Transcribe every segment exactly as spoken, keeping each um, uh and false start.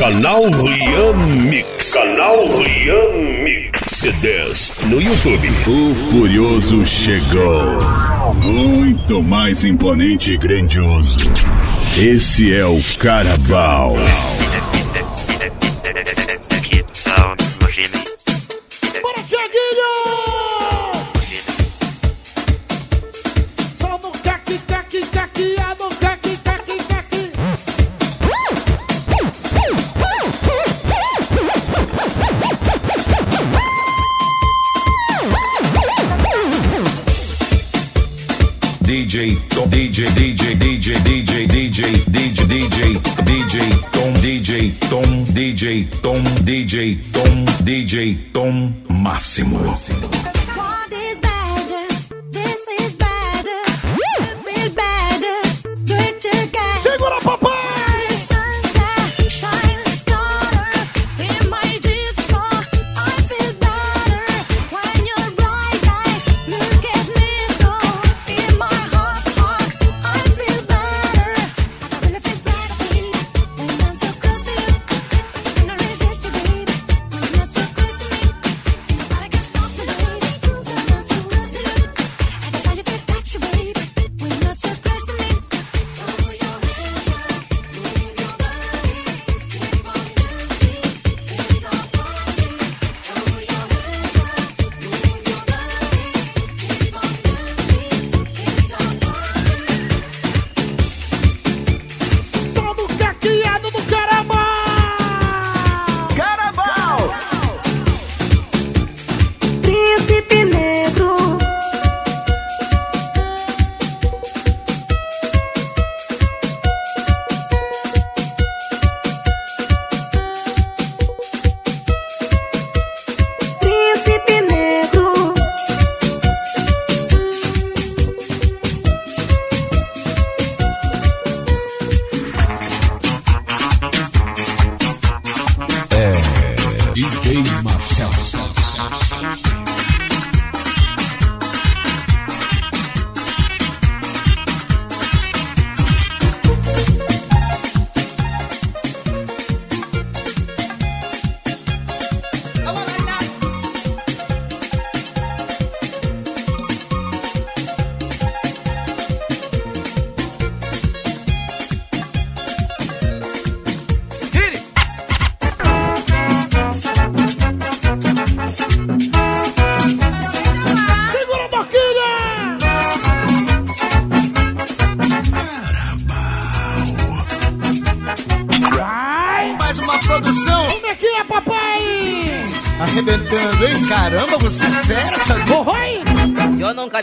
Canal Ryan Mix. Canal Ryan Mix. C dez no YouTube. O Furioso chegou. Muito mais imponente e grandioso. Esse é o Carabao. DJ, DJ, DJ, DJ, DJ, DJ, DJ, DJ, DJ, Tom, DJ, Tom, DJ, Tom, DJ, Tom, DJ, Tom Máximo. Segura, papai!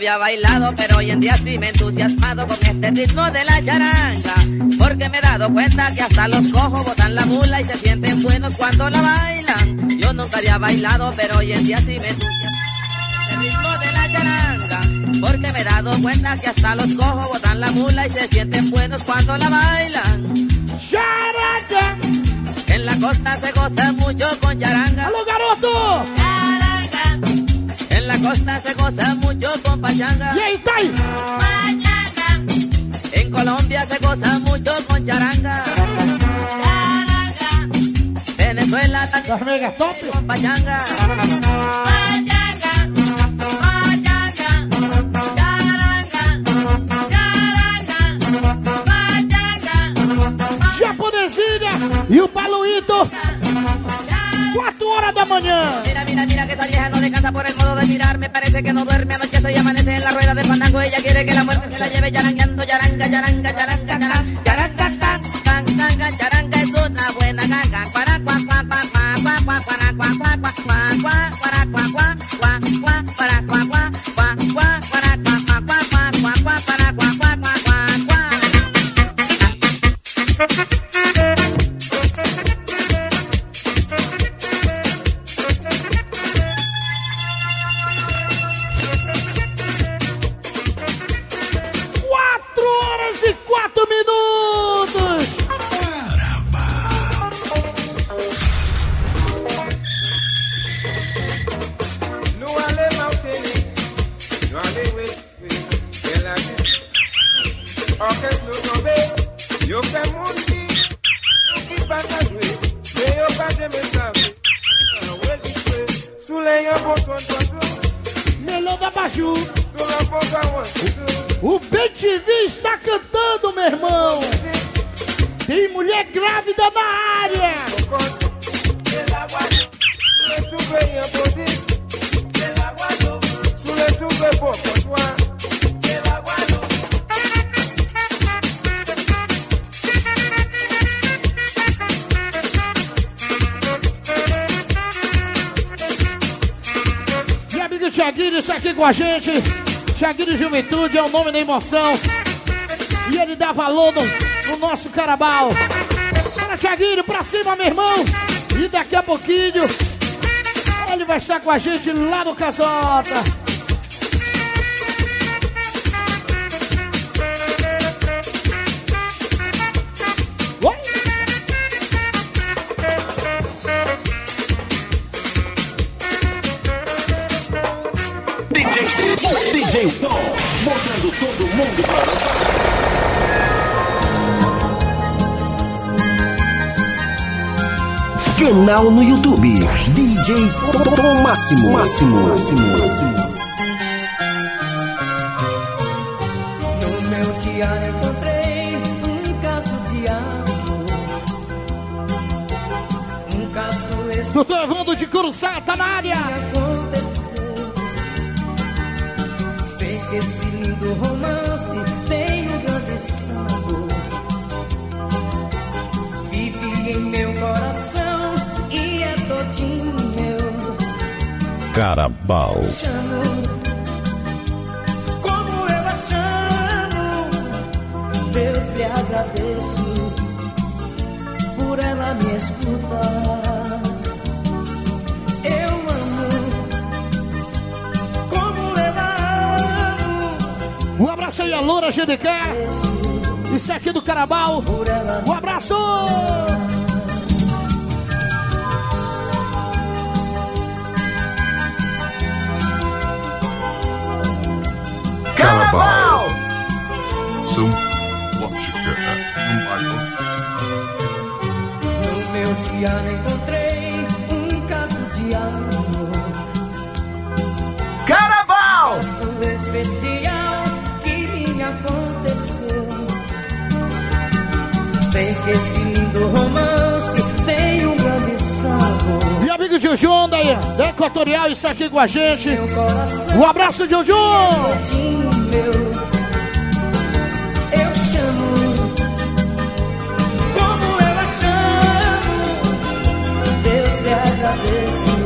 Había bailado, pero hoy en día sí me he entusiasmado con este ritmo de la charanga, porque me he dado cuenta que hasta los cojos botan la mula y se sienten buenos cuando la bailan. Yo nunca había bailado, pero hoy en día sí me entusiasmo con este ritmo de la charanga, porque me he dado cuenta que hasta los cojos botan la mula y se sienten buenos cuando la bailan. ¡Charanga! En la costa se goza mucho con charanga. ¡A los garotos! En la costa se goza mucho con pachanga. Y ahí está. Pachanga. En Colombia se goza mucho con charanga. Charanga. Venezuela también con pachanga. Pachanga. Pachanga. Charanga. Charanga. Pachanga. Japonesinha e o Paluito. Mañana. Mira, mira, mira que esa vieja no descansa por el modo de mirar. Me parece que no duerme, anochece y amanece en la rueda del fandango. Ella quiere que la muerte se la lleve charangueando. Charanga, charanga, charanga, charanga, charanga, charanga, charanga es una buena ganga. Para cuá, cuá, cuá, cuá, cuá, para cuá, cuá, cuá, cuá, para cuá, cuá, cuá, cuá, para cuá, cuá, cuá, cuá, para cuá, cuá, cuá, cuá, cuá, para cuá, cuá, cuá, cuá, cuá. O B T V está cantando, meu irmão. Tem mulher grávida na área. E amigo Thiaguinho está aqui com a gente. Thiaguinho Juventude é o nome da emoção. E ele dá valor no, no nosso Carabao. Bora, Thiaguinho, pra cima, meu irmão. E daqui a pouquinho ele vai estar com a gente lá no Casota. D J Tom, botando todo mundo pra dançar. Canal no YouTube, D J Tom Máximo, Máximo, Máximo, Máximo. No meu diário encontrei um caso de amor, um caso extraordinário. Doutor Evandro de Curuçá, tá na área. Esse lindo romance tem um grande sabor. Vive em meu coração e é todinho meu. Carabao. Chamo, como eu a chamo. Deus lhe agradeço por ela me escutar. Um abraço aí a Loura G D K. Isso aqui do Carabao. Um abraço! Carabao! Sou Lógica no meu diário encontrei um caso de amor. Carabao! Um especial. Sei que esse lindo romance tem um grande sabor. E amigo Jujun da Equatorial está aqui com a gente. Um abraço, Jujun! Eu chamo, como eu a chamo. Deus lhe agradeço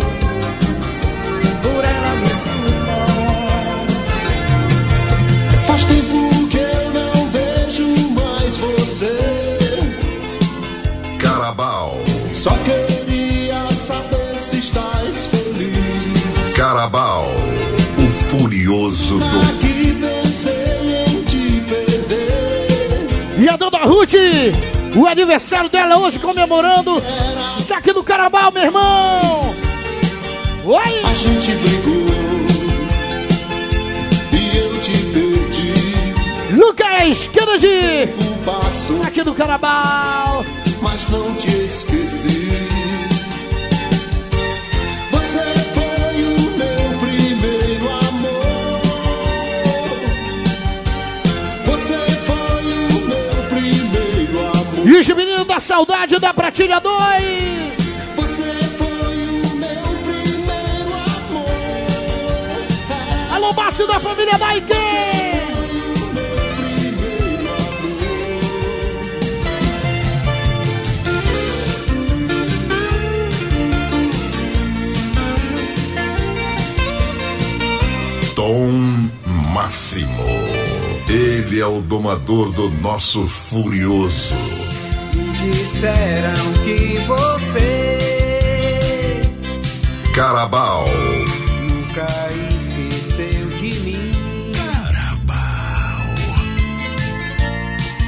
por ela me escutar. Faz tempo. Só queria saber se estás feliz. Carabao, o furioso do... Aqui pensei em te perder. E a Dona Ruth, o aniversário dela hoje comemorando. Isso aqui do Carabao, meu irmão. Oi. A gente brigou e eu te perdi. Lucas Show, passo aqui do Carabao. Mas não te esqueci. Você foi o meu primeiro amor. Você foi o meu primeiro amor. E os meninos da saudade da Pratilha dois. Você foi o meu primeiro amor. Alô, Bacuri da família Maitetuba. Tom Máximo, ele é o domador do nosso furioso. Disseram que você, Carabao, nunca esqueceu de mim. Carabao,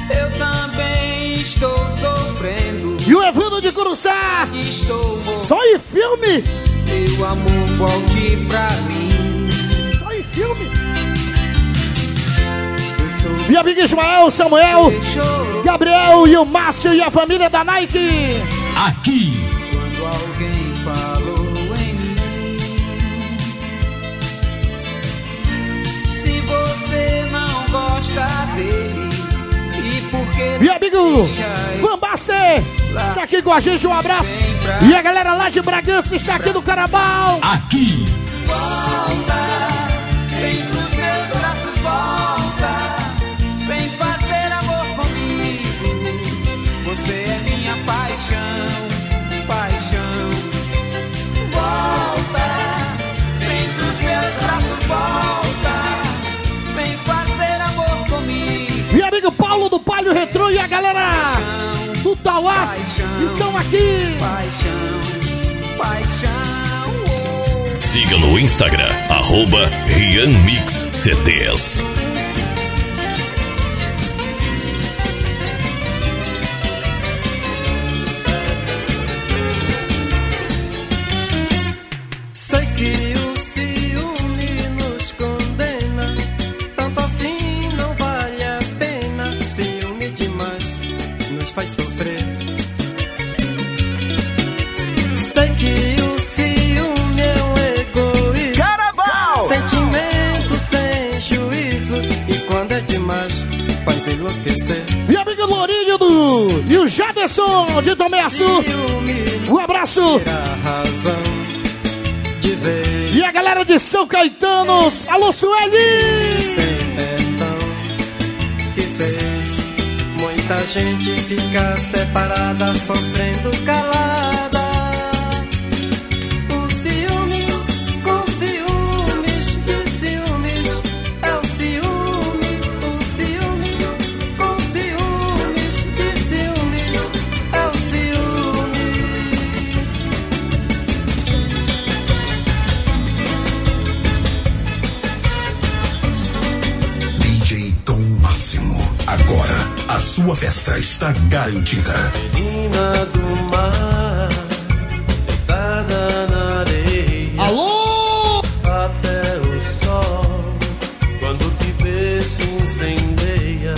eu também estou sofrendo. E o Evandro de Curuçá, estou só em filme. Meu amor, volte pra mim. Filme. Minha amiga Ismael, Samuel, Gabriel e o Márcio e a família da Nike. Aqui alguém falou em mim. Se você não gosta dele, e por que... E amigo, Vambácee, está aqui com a gente, um abraço. E a galera lá de Bragança está aqui no Carabao. Aqui. Volta, vem pros meus braços, volta. Vem fazer amor comigo. Você é minha paixão. Paixão, volta, vem pros meus braços, volta, vem fazer amor comigo. E amigo Paulo do Palio Retrô e a galera paixão, do Tauá paixão, estão aqui. Paixão, paixão. Siga no Instagram, arroba Ryan Mix C T S. Jota-Som de Tomeaçu, um abraço. E a galera de São Caetano, alô Sueli. Que fez muita gente ficar separada, sofrendo calada. O ciúme, com ciúmes, de ciúmes, é o ciúme, o ciúme, com ciúmes, de ciúmes. Agora, a sua festa está garantida. Menina do mar, deitada na areia. Alô! Até o sol, quando te vê se incendeia,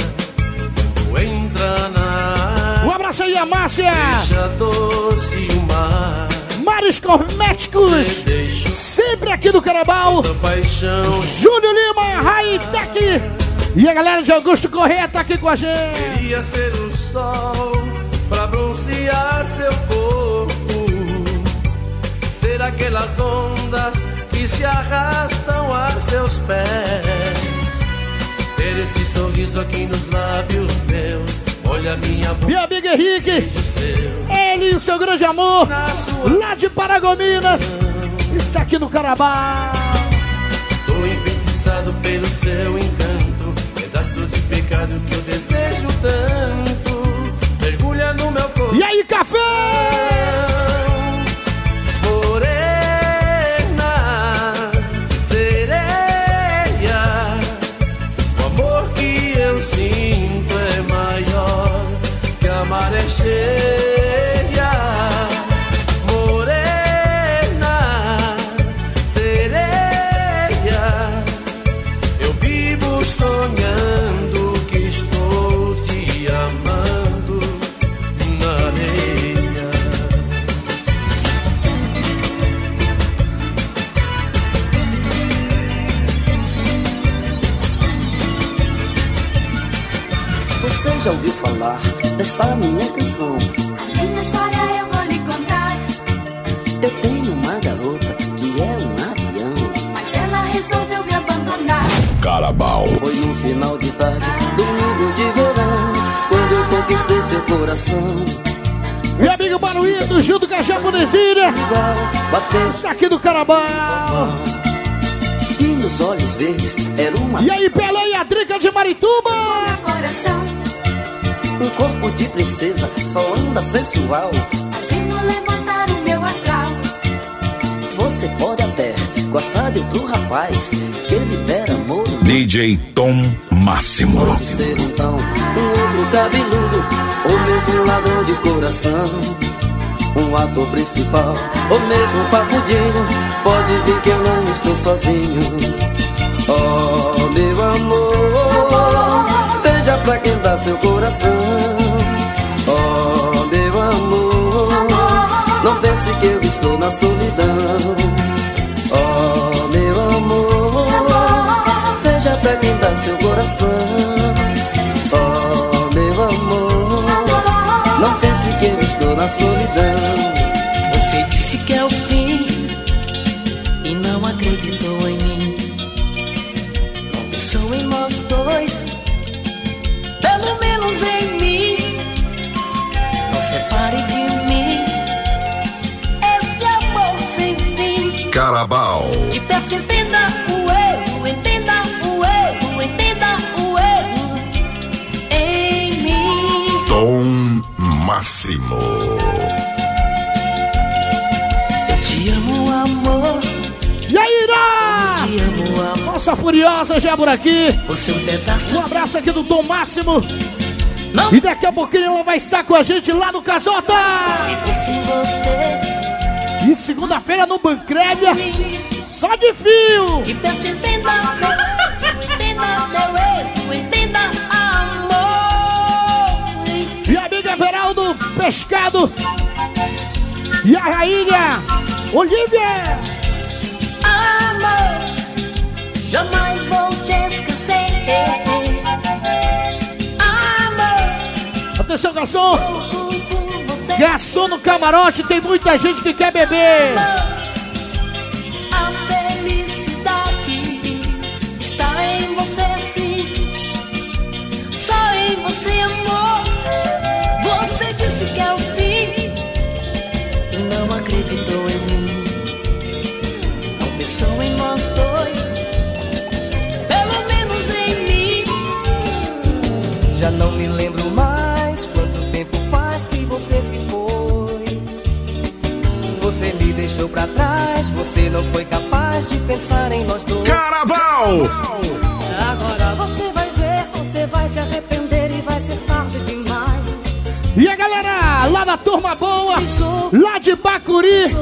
quando entra na água. Um abraço aí, a Márcia! Deixa doce o mar. Mares Cosméticos, sempre aqui do Carabao. Júlio Lima, Raitec. E a galera de Augusto Corrêa tá aqui com a gente. Queria ser o sol pra bronzear seu corpo, ser aquelas ondas que se arrastam a seus pés, ter esse sorriso aqui nos lábios meus. Olha a minha boca. Meu amigo Henrique, ele e o seu grande amor lá de Paragominas. Isso aqui no Carabao. Estou enfeitiçado pelo seu encanto, pedaço de pecado que eu desejo tanto, mergulha no meu corpo. E aí, café? Morena, sereia, o amor que eu sinto é maior que a maré cheia. Morena, sereia, eu vivo sonhando. Já ouvi falar desta minha canção. A minha história eu vou lhe contar. Eu tenho uma garota que é um avião, mas ela resolveu me abandonar. Carabao. Foi no final de tarde, domingo de verão, quando eu conquistei seu coração. Meu amigo Baruíto, junto com a japonesinha, isso aqui do Carabao. E nos olhos verdes era uma... E aí, Pelé e a Drica de Maitetuba. Um corpo de princesa, só anda sensual, fazendo levantar o meu astral. Você pode até gostar de outro rapaz, que lhe der amor. D J Tom Máximo. Pode ser então um outro cabeludo, ou mesmo um ladrão de coração, um ator principal, ou mesmo um papudinho. Pode vir que eu não estou sozinho. Oh, meu amor, veja pra quem dá seu coração. Oh, meu amor, Não pense que eu estou na solidão. Oh, meu amor, veja pra quem dá seu coração. Oh, meu amor, não pense que eu estou na solidão. Você disse que é o fim e não acreditou em mim. Não pensou em nós dois, pelo menos em mim. Não separe de mim esse amor sem fim. Carabao. Que peça, entenda o erro, entenda o erro, entenda o erro em mim. Tom Máximo. Eu te amo, amor. E aí, Ira? Eu te amo, amor. Nossa Furiosa já por aqui. Um abraço aqui do Tom Máximo. Não. E daqui a pouquinho ela vai estar com a gente lá no Casota. E segunda-feira no Bancredia, só de fio. E pensa, entenda, entenda, entenda, amor. E a amiga Veraldo Pescado. E a rainha Olivia. Amor, jamais vou te esquecer. Atenção, garçom! Garçom no camarote, tem muita gente que quer beber! A felicidade está em você, sim. Só em você, amor. Você disse que é o fim e não acreditou em mim. Não pensou em nós dois, pelo menos em mim. Já não me lembro mais quanto tempo faz que você se foi. Você me deixou pra trás, você não foi capaz de pensar em nós dois. Carabao! Agora você vai ver, você vai se arrepender e vai ser tarde demais. E a galera lá da Turma Boa, lá de Bacuri,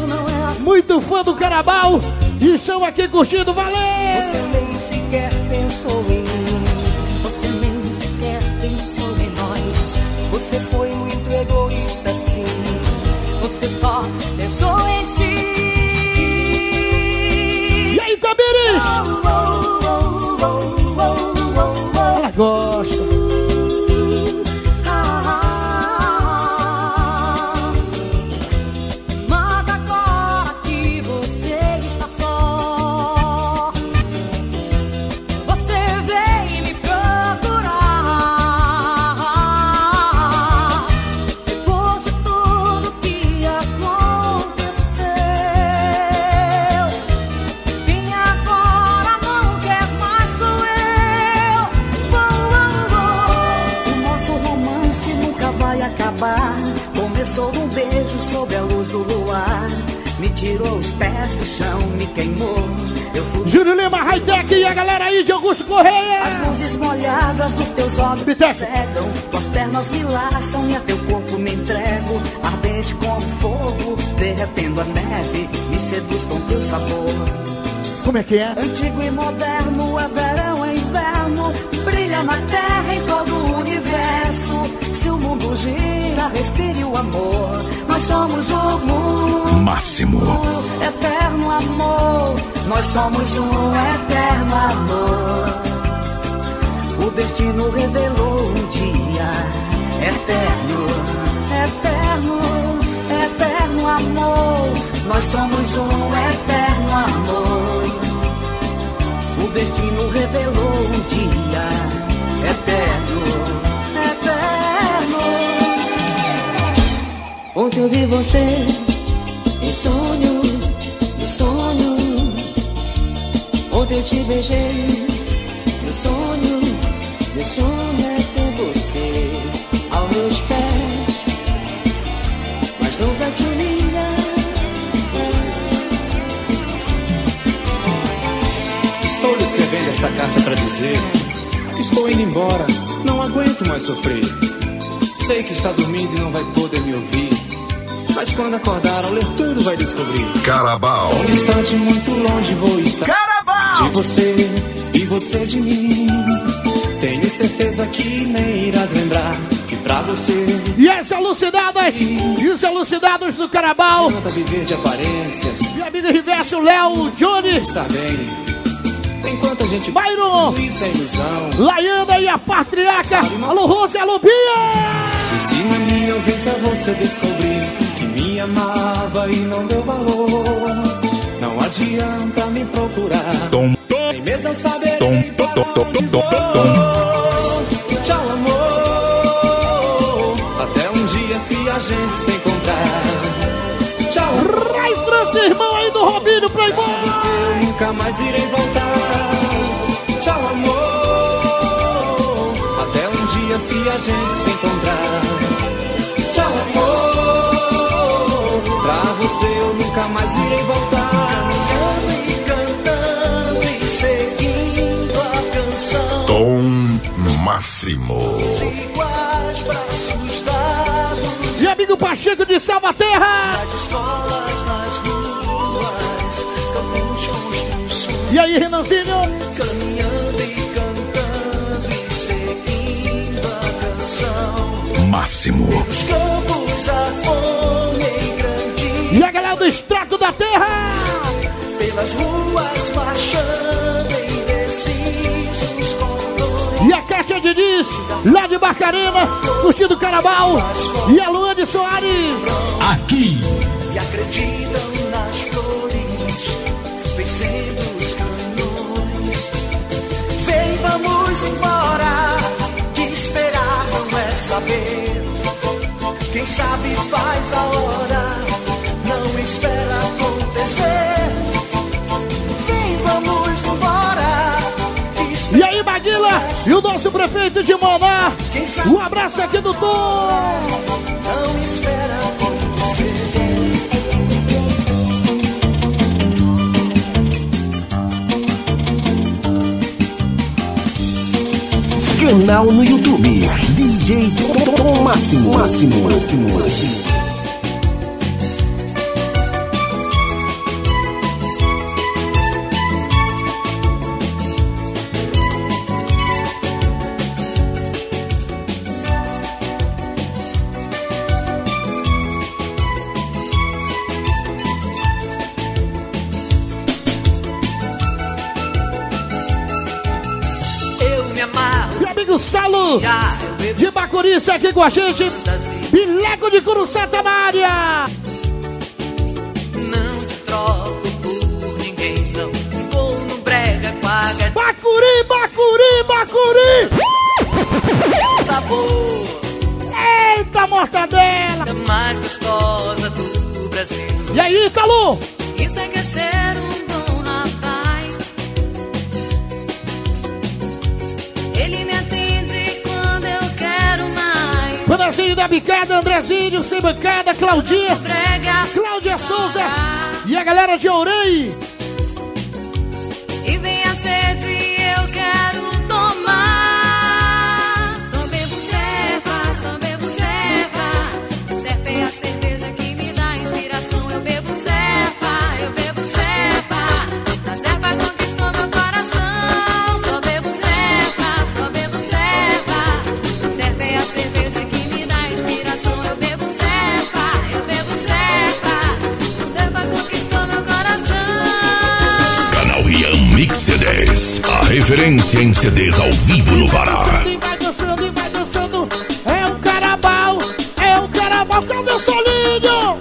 muito fã do Carabao, e estão aqui curtindo, valeu! Você nem sequer pensou em mim, você nem sequer pensou em nós. Você foi muito egoísta, sim. Você só pensou em si. E aí, Tabiris? Ela gosta. Ah, mas agora que você está só, você vem me procurar. Começou um beijo sob a luz do luar, me tirou os pés do chão, me queimou. Fui... Júlio Lima, Hightech e a galera aí de Augusto Corrêa. As mãos esmolhadas dos teus olhos me cegam, tuas pernas me laçam e a teu corpo me entrego. Ardente como fogo, derretendo a neve, me seduz com teu sabor. Como é que é? Antigo e moderno, é verão, é inverno, brilha na terra em todo o universo. Se o mundo gira, respire o amor. Nós somos o mundo Máximo, o eterno amor. Nós somos um eterno amor. O destino revelou um dia eterno, eterno, eterno amor. Nós somos um eterno amor. O destino revelou um dia eterno. Ontem eu vi você em sonho, no sonho. Ontem eu te beijei, no sonho, no sonho é com você aos meus pés, mas nunca te olhei. Estou lhe escrevendo esta carta pra dizer: estou indo embora, não aguento mais sofrer. Sei que está dormindo e não vai poder me ouvir, mas quando acordar, ao ler tudo vai descobrir. Carabao. Um instante muito longe vou estar. Carabao. De você e você de mim. Tenho certeza que nem irás lembrar que aqui pra você. E as alucinadas, e os alucinados do Carabao. Tenta viver de aparências. Meu amigo Riverso, Léo, Johnny. Está bem. Enquanto a gente vai no isso é ilusão. Laiana e a Patriarca. Alô, Rose, alô, Bia. E se na minha ausência você descobrir que me amava e não deu valor, não adianta me procurar. Tom, tom, nem mesmo saber tom, tom, tom, tom, tom, tom, tom. Tchau, amor. Até um dia se a gente se encontrar. Tchau, amor. Rai França, irmão aí do Robinho Playboy. Eu nunca mais irei voltar. Tchau, amor. Até um dia se a gente se encontrar. Tchau, amor. Pra você eu nunca mais irei voltar. Eu me cantando e seguindo a canção. Tom Máximo. Iguais braços dados. E amigo Pacheco de Salvaterra. Nas escolas, nas ruas, caminhos construções. E aí, Renanzinho? Caminhando e cantando e seguindo a canção. Máximo. Pelos campos, a fome e grande. E a galera do Extrato da Terra. Pelas ruas, marchando indecisos com. E a Cátia Diniz, lá de Barcarena, curtindo o Carabao. E a Luane Soares. Aqui. E acreditam nas flores, vencendo os canhões. Vem, vamos embora, que esperar não é saber. Quem sabe faz a hora, não espera acontecer. Vem, vamos embora. E aí, Maguila, e o nosso prefeito de Moná. Um abraço aqui do Tom. Não espera acontecer. Canal no YouTube, D J Tom Máximo, Máximo, Máximo. Salo de Bacuri aqui com a gente. Bileco de Curuçá tá na área. Não te troco por ninguém, não. Vou no brega com a gatinha. Bacuri, Bacuri, Bacuri. Sabor. Eita, mortadela. Mais gostosa do Brasil. E aí, Ítalo? Isso é que é ser um bom rapaz. Ele me atende. Andrezinho da Bicada, Andrezinho sem bancada, Claudinha, Cláudia Souza e a galera de Ourei. E vem a sede, eu quero tomar. Não bebo serva, só bebo serva. Serva é a cerveja que me dá inspiração. Eu bebo serva, eu bebo serva. A serva conquistou meu coração. Só bebo serva, só bebo serva. Serva é a cerveja que Mix C Ds, a referência em C Ds ao vivo no Pará. E vai dançando, e vai dançando, é o Carabao, é o Carabao, cadê o solinho?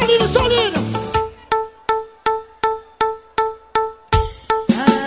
Solino, Solino! Ah.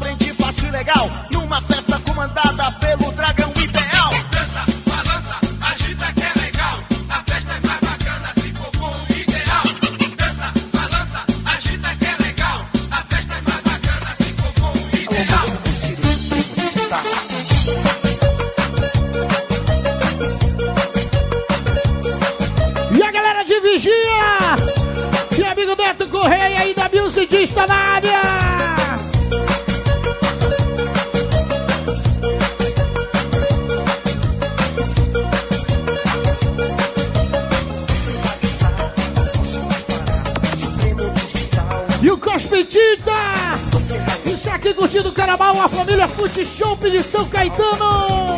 frente fácil e legal, numa festa comandada pelo dragão ideal. Dança, balança, agita que é legal, a festa é mais bacana se for com o ideal. Dança, balança, agita que é legal, a festa é mais bacana se for com o ideal. E a galera de Vigia, meu amigo Neto Corrêa e da Musicista na área. Isso aqui curtindo o Carabao, a família Fute Show de São Caetano.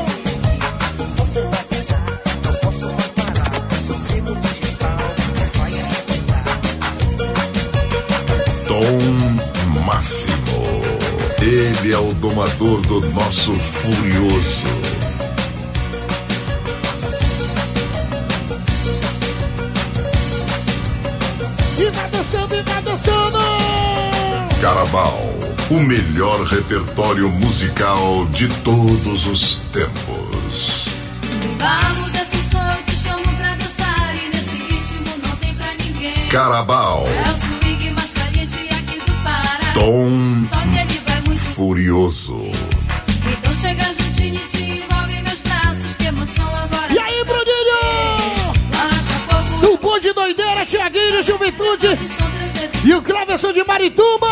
Você vai pensar, não posso mais parar. Sofrendo digital, vai arrebentar. Tom Máximo, ele é o domador do nosso furioso. E vai dançando, e vai dançando. Carabao, o melhor repertório musical de todos os tempos. Barro desse som, te chamo pra dançar e nesse ritmo não tem pra ninguém. Carabao. É o swing mais carente aqui do Pará. Tom Furioso. Então chega juntinho e te envolve em meus braços, que emoção agora. E aí, Bruninho? O bonde doideira, Tiaguinho, Juventude e o Cleverson de Marituba.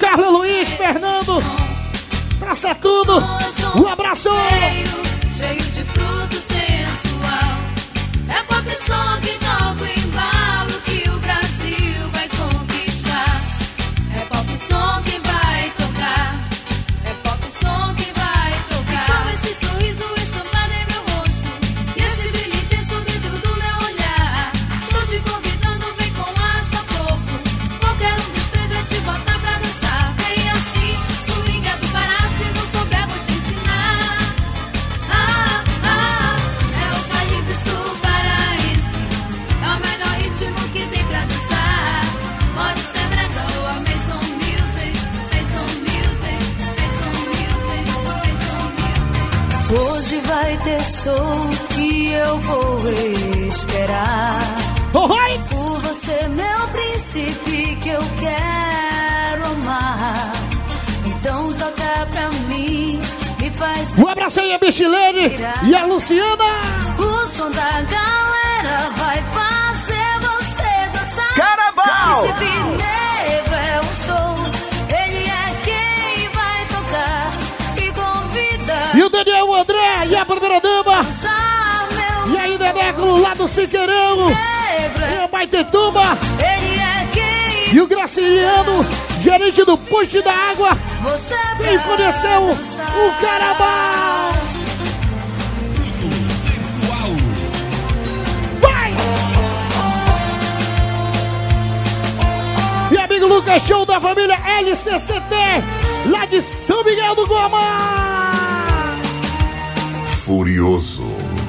Carlos Luiz, Fernando, praça tudo, um abraço! Cheio de fruto sensual, é pop som que toca o embalo que o Brasil vai conquistar. É pop som que vai tocar, é pop som que vai tocar. Com esse sorriso estampado em meu rosto e esse brilho intenso dentro do meu olhar, estou te convidando, vem com hasta pouco. Qualquer um dos três vai te botar. Hoje vai ter show e eu vou esperar. Oh, vai! Por você, meu príncipe, que eu quero amar. Então toca pra mim, me faz... Um abraço aí a Bichilene e a Luciana. O som da galera vai fazer você dançar. Carabao! O príncipe negro é um show. E o Daniel, o André e a primeira dama. E aí, Dedeco, lá do Ciqueirão. E a Maitetuba. E o Graciliano, gerente do Ponte da Água. Quem conheceu o Carabao? Vai! E amigo Lucas Show da família L C C T, lá de São Miguel do Goma. Furioso.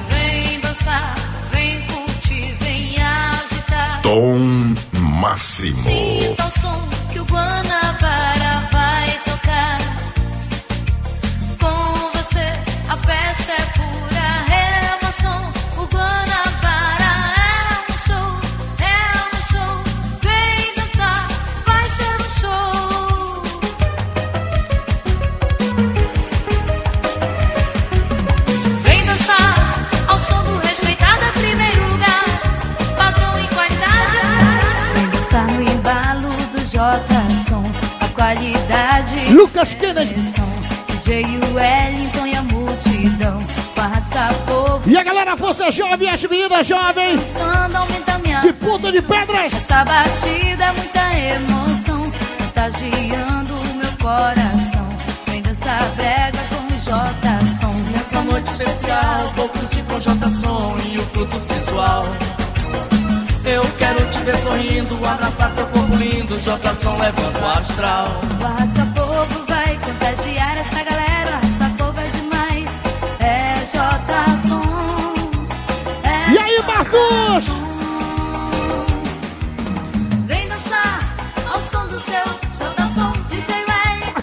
Vem dançar, vem curtir, vem agitar. Tom Máximo. Sinta o som que o Guanabara vai tocar. Com você, a festa é pura emoção. O Guanabara é um show, é um show. Vem dançar, vai ser um show. Jota-Som, a qualidade. Lucas Kennedy, D J Wellington e a multidão. Passa povo. E a galera, força jovem, as meninas jovens. De Ponta de Pedras. Essa batida, muita emoção. Contagiando o meu coração. Vem dançar brega com o Jota-Som. Nessa noite especial, vou curtir com o Jota-Som e o fruto sensual. Eu quero te ver sorrindo, abraçar teu corpo lindo, Jota-Som levando o astral. O arrasta-povo vai contagiar essa galera, o arrasta-povo é demais, é Jota-Som. É e aí, Marcos? Vem dançar.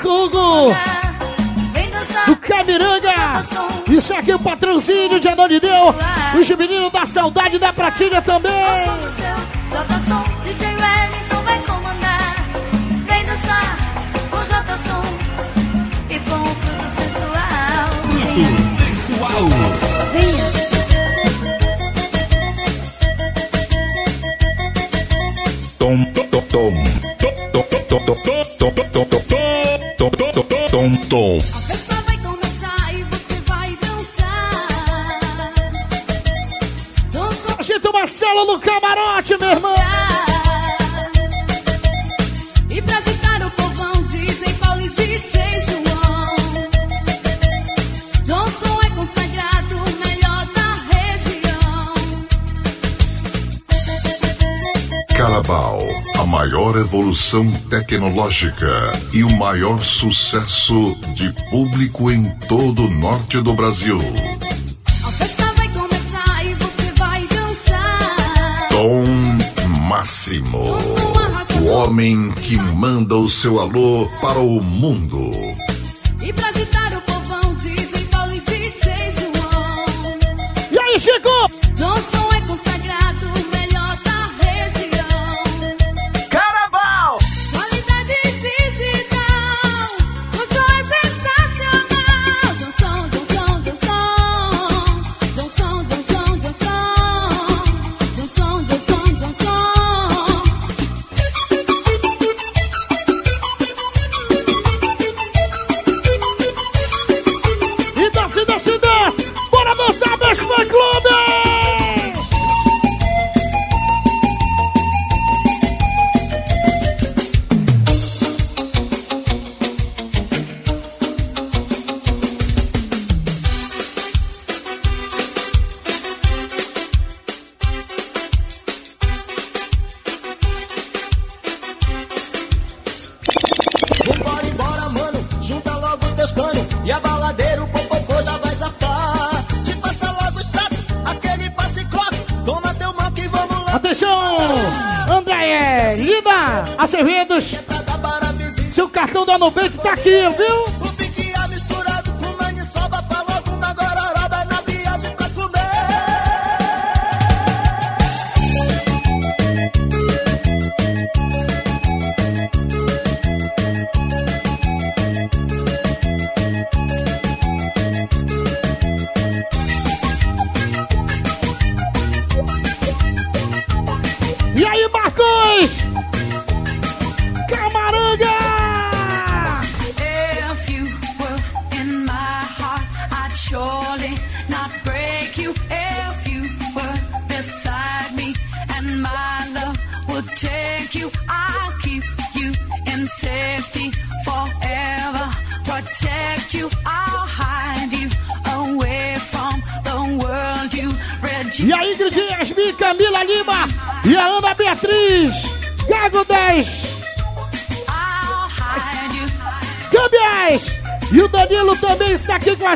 Hugo do Cabiranga. Isso aqui é o patrãozinho de Anonideu. Os meninos da saudade da pratilha também. Jota-Som, D J Wellington vai comandar. Vem dançar com Jota-Som e com o fruto sensual. Fruto sensual. Vem. Tom, tom, tom, tom, tom, tom, tom, tom, tom. A festa vai começar e você vai dançar. Dança. Agita o Marcelo no camarote, meu irmão. E pra agitar o povão, D J Paulo e D J João. Johnson é consagrado, o melhor da região. Carabao, a maior evolução tecnológica e o maior sucesso de público em todo o norte do Brasil. A festa vai começar e você vai dançar. Tom Máximo, o homem que manda o seu alô para o mundo. E pra agitar o povão, D J Paulo e D J João. E aí, Chico? Johnson é consagrado.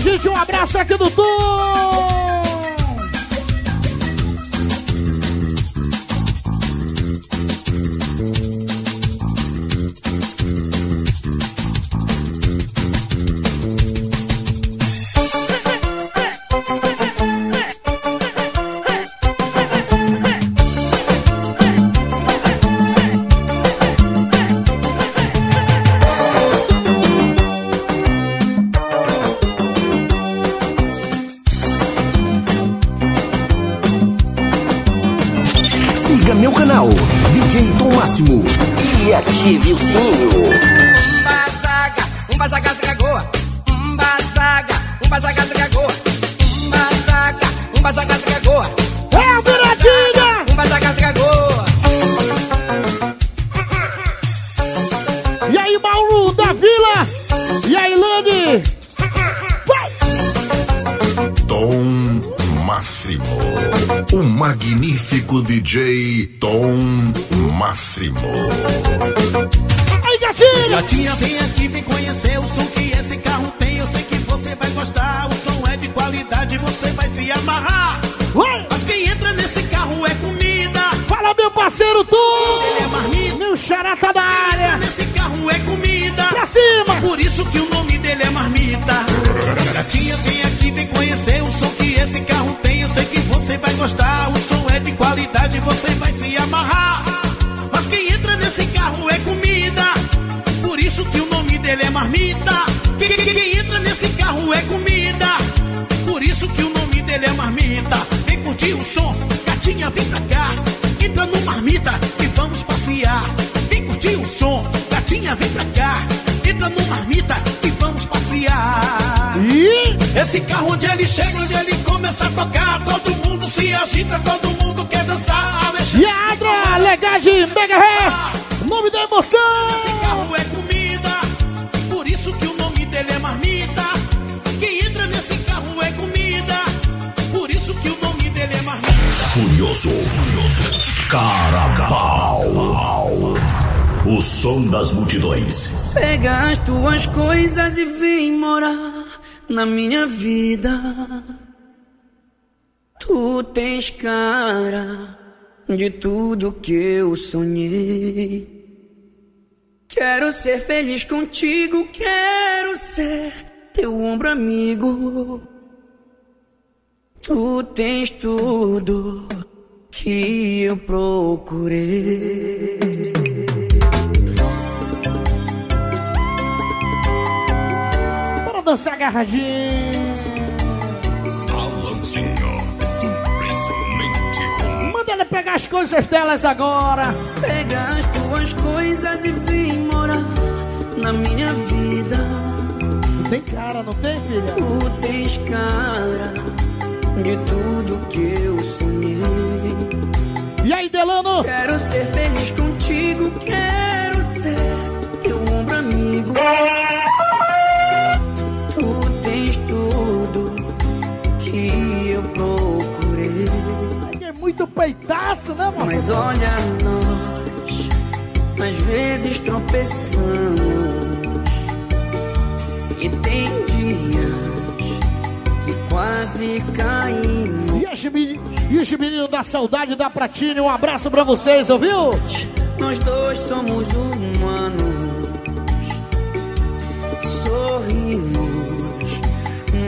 Gente, um abraço aqui do Tom. Ative o sininho. Umbazaga, umbazaga se cagou. Umbazaga, umbazaga se cagou. Umbazaga, umbazaga se cagou. É a viradinha! Umbazaga se cagou. E aí, Bauru da Vila? E aí, Lani? Vai! Tom Máximo, o magnífico D J Tom Máximo. Ai, gatinha! Gatinha, vem aqui, vem conhecer o som que esse carro tem. Eu sei que você vai gostar. O som é de qualidade, você vai se amarrar. Ué? Mas quem entra nesse carro é comida. Fala, meu parceiro, tu! Ele é marmita. Meu xará tá da área. Quem entra nesse carro é comida. vida. Pra cima. Por isso que o nome dele é Marmita. Gatinha, vem aqui, vem conhecer o som que esse carro tem. Eu sei que você vai gostar. O som é de qualidade, você vai se amarrar. Mas quem entra nesse carro é comida. Por isso que o nome dele é Marmita. Quem, quem, quem entra nesse carro é comida. Por isso que o nome dele é Marmita. Vem curtir o som, gatinha, vem pra cá. Entra no Marmita e vamos passear. Vem curtir o som, gatinha, vem pra cá. Entra no Marmita e vamos passear. Esse carro onde ele chega, onde ele começa a tocar, todo mundo se agita, todo mundo quer dançar. Yadra, legagem, mega ré, nome da emoção. Esse carro é comida, por isso que o nome dele é Marmita. Quem entra nesse carro é comida, por isso que o nome dele é Marmita. Furioso, furioso, Carabao. O som das multidões. Pega as tuas coisas e vem morar na minha vida. Tu tens cara de tudo que eu sonhei. Quero ser feliz contigo, quero ser teu ombro amigo. Tu tens tudo que eu procurei. Bora dançar agarradinho. Alanzinho, simplesmente ruim. Manda ela pegar as coisas delas agora. Pega as tuas coisas e vem morar na minha vida. Tu tem cara, não tem, filha? Tu tens cara de tudo que eu sonhei. E aí, Delano? Quero ser feliz contigo, quero ser teu ombro amigo. Tu tens tudo que eu procurei. Ai, é muito peitaço, né, mano? Mas olha, nós às vezes tropeçamos e tem dia quase caímos. E os meninos da saudade da Pratinha, um abraço pra vocês, ouviu? Nós dois somos humanos, sorrimos,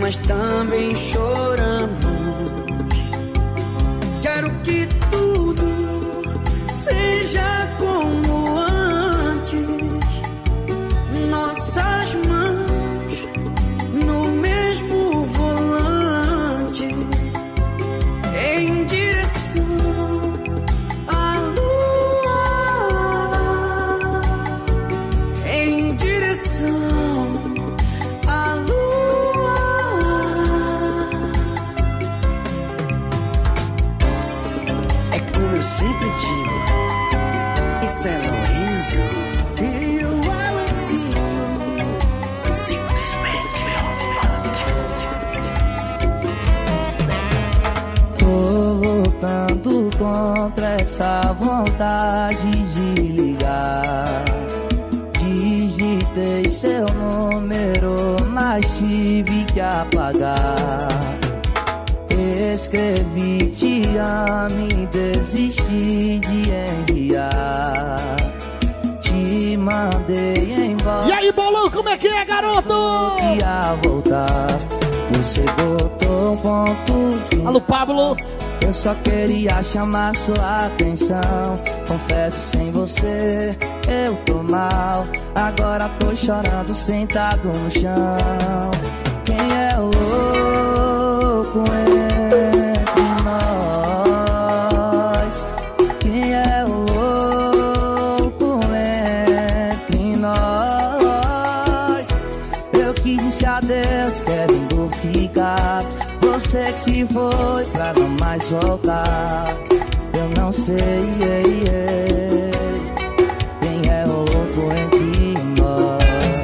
mas também choramos. Quero que tudo seja como antes, nossas mãos no mesmo volante. Em direção à lua, em direção à lua. É como eu sempre digo, isso é Lorenzo e o Alanzinho. Simplesmente. Tanto contra essa vontade de ligar. Digitei seu número, mas tive que apagar. Escrevi te amo e desisti de enviar. Te mandei embora. E aí, Bolão, como é que é, garoto? Eu ia voltar. Você botou ponto final. Alô, Pablo. Eu só queria chamar sua atenção. Confesso, sem você eu tô mal. Agora tô chorando sentado no chão. Quem é louco entre nós? Quem é louco entre nós? Eu que disse adeus, querendo ficar. Você que se foi pra não mais voltar. Eu não sei quem é o louco entre nós.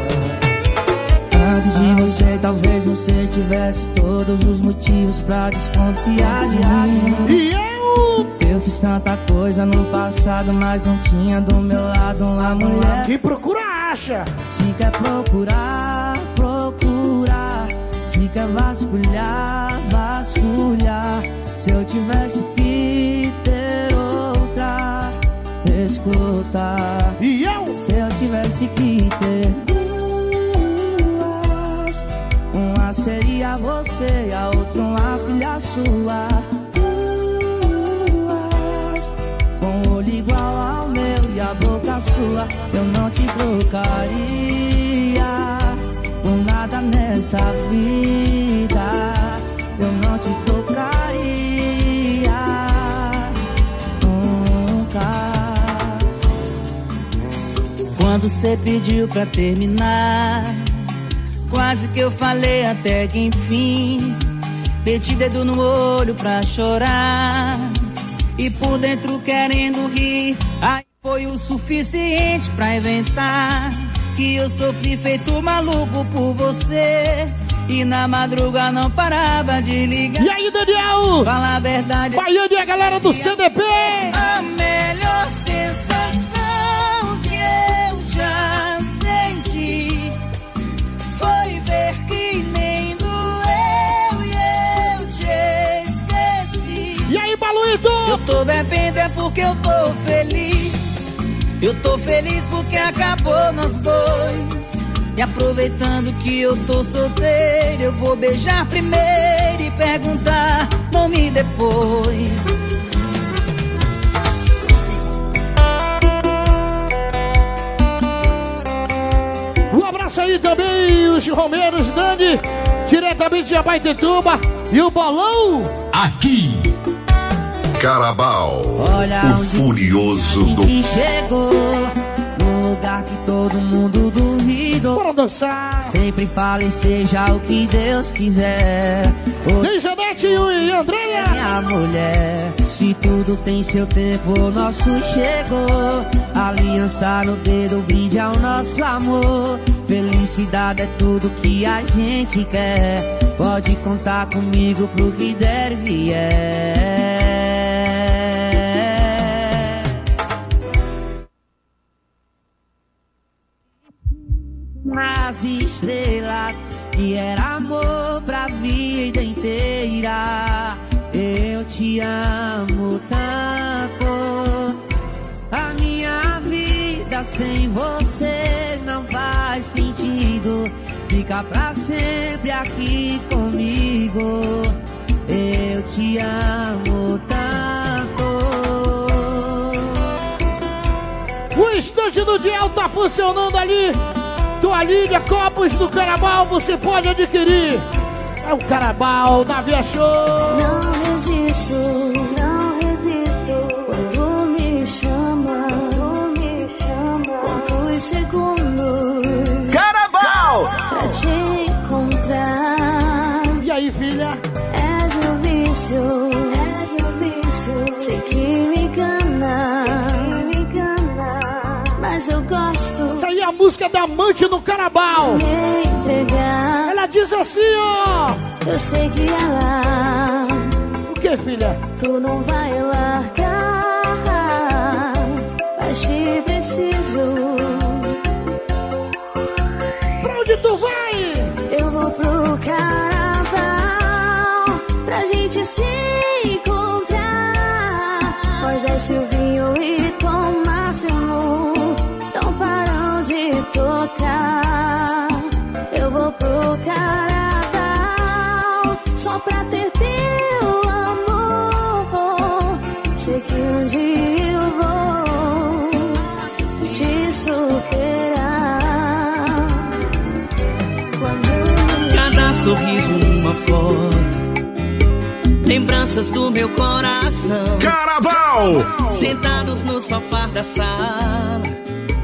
Antes de você, talvez você tivesse todos os motivos pra desconfiar de mim. E eu? Eu fiz tanta coisa no passado, mas não tinha do meu lado uma mulher. Quem procura acha. Se quer procurar, procurar. Se quer vasculhar, vasculhar. Se eu tivesse que ter outra, escutar. E eu? Se eu tivesse tivesse que ter duas, uma seria você e a outra uma filha sua. Duas, com o olho igual ao meu e a boca sua, eu não te trocaria por nada nessa vida. Eu não te trocaria nunca. Quando cê pediu pra terminar, quase que eu falei até que enfim. Meti dedo no olho pra chorar e por dentro querendo rir. Aí foi o suficiente pra inventar que eu sofri feito maluco por você. E na madruga não parava de ligar. E aí, Daniel? Fala a verdade. Baiano e a galera do C D P. A melhor sensação que eu já senti foi ver que nem doeu e eu te esqueci. E aí, Baluito? Eu tô bebendo é porque eu tô feliz. Eu tô feliz porque acabou nós dois. E aproveitando que eu tô solteiro, eu vou beijar primeiro e perguntar nome depois. Um abraço aí também, os Romeiros, Dani, diretamente de Maitetuba, e o Bolão aqui. Carabao, o Furioso do chegou. Lugar que todo mundo duvidou. Bora dançar. Sempre falem, seja o que Deus quiser. Deixa Netinho e Andréia. Minha mulher, se tudo tem seu tempo, o nosso chegou. Aliança no dedo, brinde ao nosso amor. Felicidade é tudo que a gente quer. Pode contar comigo pro que der vier. As estrelas que era amor pra vida inteira. Eu te amo tanto. A minha vida sem você não faz sentido. Fica pra sempre aqui comigo. Eu te amo tanto. O estante do Diel tá funcionando ali. Toalhinha, copos do Carabao, você pode adquirir. É o Carabao da Via Show. Não resisto, não resisto. Quando me chama, quando me chama. Quantos segundos, Carabao, pra te encontrar. E aí, filha? És um vício, és um vício. Sei que me engana, me engana, mas eu gosto. Essa aí é a música da amante no Carabao. Ela diz assim, ó. Eu sei que é lá. O que, filha? Tu não vai largar, mas te preciso. Pra onde tu vai? Eu vou pro Carabao, pra gente se encontrar. Mas é Silvinho e Tom Máximo. Tocar, eu vou pro Carabao só pra ter teu amor. Sei que um dia eu vou te superar. Quando cada sorriso uma flor, lembranças do meu coração. Carabao, sentados no sofá da sala.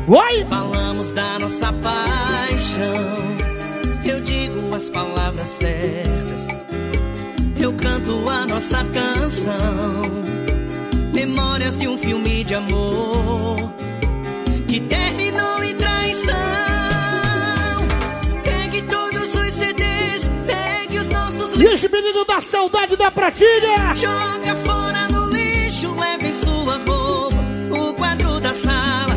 Oi? Falamos da nossa paixão. Eu digo as palavras certas. Eu canto a nossa canção. Memórias de um filme de amor que terminou em traição. Pegue todos os C Ds, pegue os nossos livros. E esse menino da saudade da pratilha. Joga fora no lixo, leve sua roupa, o quadro da sala.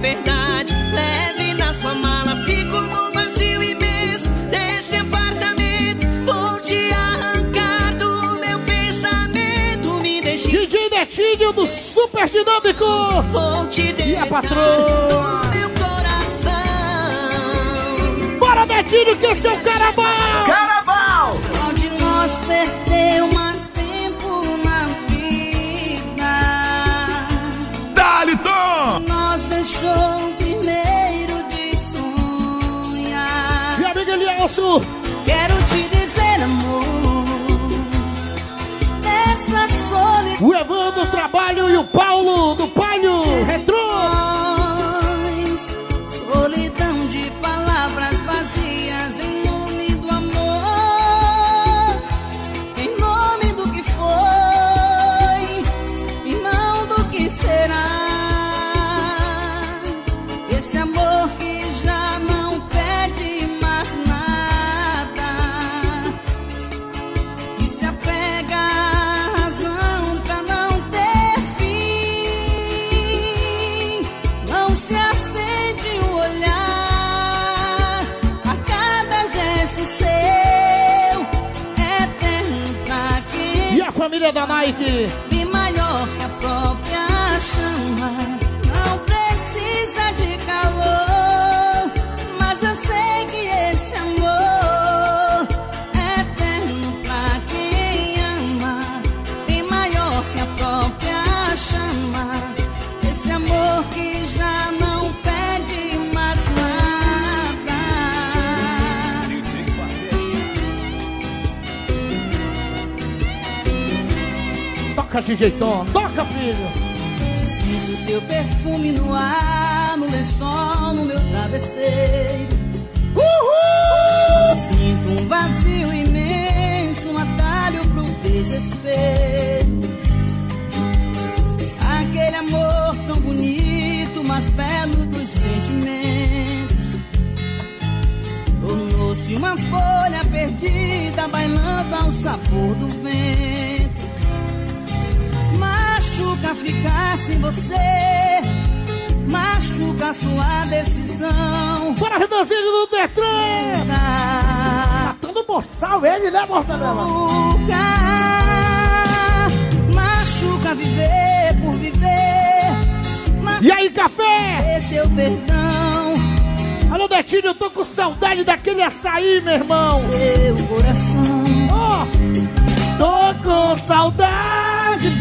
Verdade, leve na sua mala. Fico no vazio imenso desse apartamento. Vou te arrancar do meu pensamento. Me deixe. D J Netinho do Super Dinâmico. Vou te deixar do meu coração. Netinho, que é seu Carabao! Carabao! Onde nós perdeu mais tempo na vida. Dá-lhe, Tom! Nós deixou primeiro de sonhar. Minha amiga Elielso! Quero te dizer, amor, essa solidão. O Evandro do Trabalho e o Paulo do Palho Retrô. Solidão de palavras vazias em nome do amor, em nome do que foi e não do que será. Esse amor que já não pede mais nada, que se apega à razão pra não ter fim, não se aceita. Família da Nike. E maior que a própria chama, não precisa de calor, mas eu sei que esse amor é eterno pra quem ama. E maior que a própria chama, esse amor que já não pede mais nada. Toca, D J Tom, toca, filho! Sinto teu perfume no ar, no lençol, no meu travesseiro. Uhul! Sinto um vazio imenso, um atalho pro desespero. Aquele amor tão bonito, mais belo dos sentimentos, tornou-se uma folha perdida, bailando ao sabor do vento. Machuca ficar sem você, machuca sua decisão. Bora, Renanzinho do Detran! Matando o boçal, ele, né, Mortadela? Machuca, machuca viver por viver. Machuca, e aí, café? Seu perdão. Alô, Netinho, eu tô com saudade daquele açaí, meu irmão. Seu coração. Oh, tô com saudade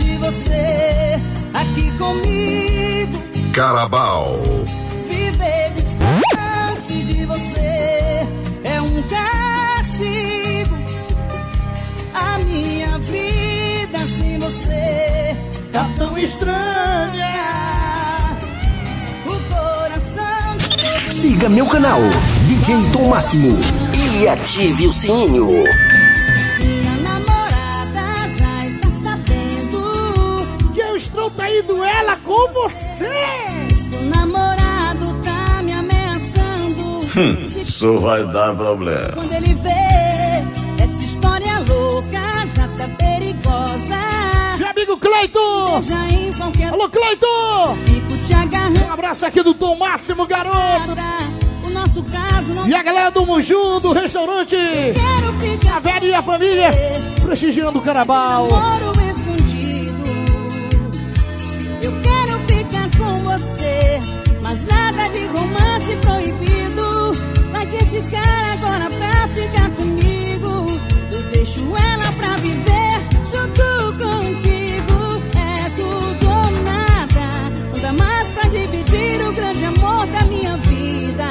de você aqui comigo. Carabao. Viver distante de você é um castigo. A minha vida sem você tá, tá tão estranha. O coração. Siga meu canal D J Tom Máximo e ative o sininho. Indo ela com você. Seu namorado tá me ameaçando. Isso vai dar problema. Quando ele vê essa história louca, já tá perigosa. Meu amigo Cleiton. Qualquer... Alô, Cleiton. Fico te agarrando. Um abraço aqui do Tom Máximo, garoto. O nosso caso não... E a galera do Muju, do restaurante. A velha e a família prestigiando o Carabao. Eu quero ficar com você, mas nada de romance proibido. Largue esse cara agora pra ficar comigo. Eu deixo ela pra viver junto contigo. É tudo ou nada, não dá mais pra dividir o grande amor da minha vida.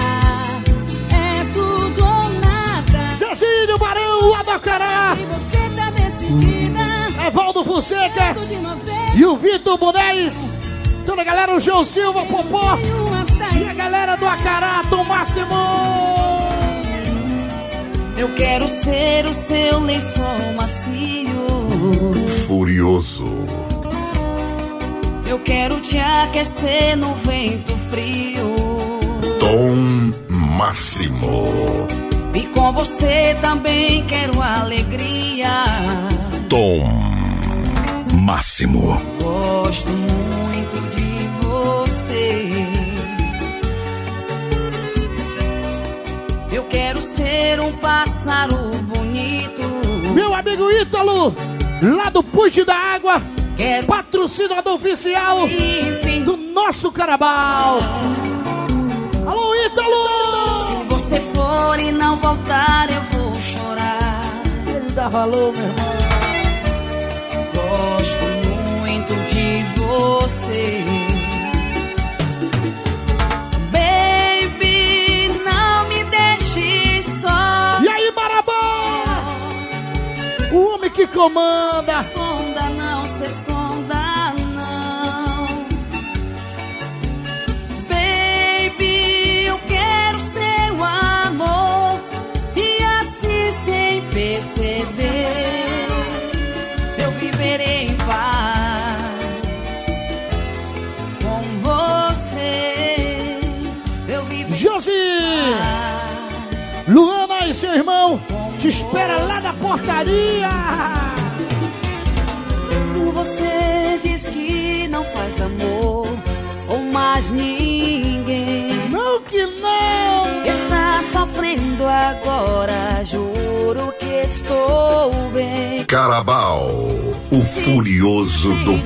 É tudo ou nada. Cecílio Barão, Abacará. E você tá decidida. Evaldo Fonseca. E o Vitor Bonés, toda a galera, o João Silva, o Popó, e a galera do Acará, Tom Máximo. Eu quero ser o seu lençol macio, furioso. Eu quero te aquecer no vento frio, Tom Máximo. E com você também quero alegria, Tom Máximo. Gosto muito de você. Eu quero ser um pássaro bonito. Meu amigo Ítalo, lá do Ponte da Água, quero patrocinador oficial enfim, do nosso Carabao. Alô, Ítalo! Se você for e não voltar, valor, meu irmão. Gosto muito de você, baby, não me deixe só. E aí, Marabá, o homem que comanda. Se esconda não, se esconda não, baby, eu quero seu amor. E assim, sem perceber, eu viverei em paz com você. Eu viverei Josi, Luana e seu irmão te espera lá na portaria. Você diz que não faz amor ou mais ninguém. Não que não. Está sofrendo agora, juro que estou bem. Carabao, o Se furioso do...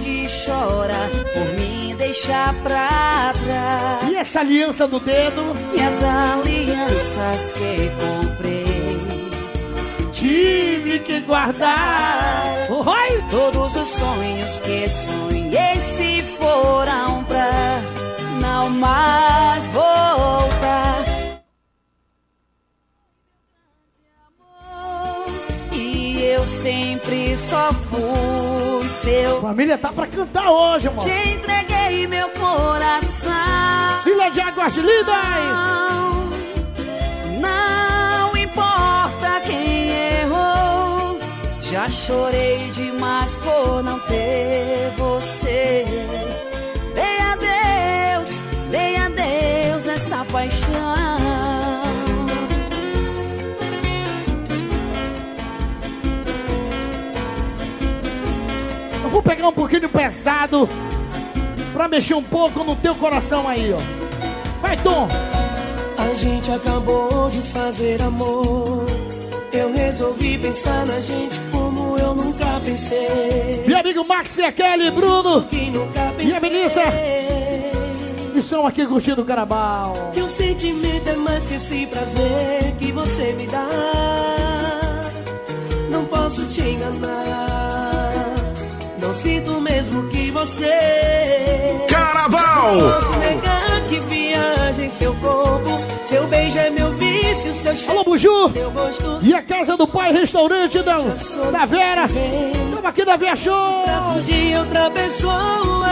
chora por mim deixar pra trás. E essa aliança do dedo? E as alianças que comprei tive que guardar. Oi! Todos os sonhos que sonhei se foram pra não mais voltar. E eu sempre só fui seu. Família tá pra cantar hoje, amor. Te entreguei meu coração. Sila de Águas Lindas. Não importa quem. Já chorei demais por não ter você. Dei a Deus, dei a Deus essa paixão. Eu vou pegar um pouquinho pesado pra mexer um pouco no teu coração aí, ó. Vai, Tom! A gente acabou de fazer amor. Eu resolvi pensar na gente como eu nunca pensei. Meu amigo Max e a Kelly, Bruno e a Melissa, estão aqui curtindo o Carabao. Teu sentimento é mais que esse prazer que você me dá. Não posso te enganar, não sinto mesmo que você. Carabao! Não posso negar que viagem seu corpo, seu beijo é meu vício, seu cheiro. Alô, Buju! E a casa do pai, restaurante da, da Vera. Estamos aqui na Via Show. De outra pessoa,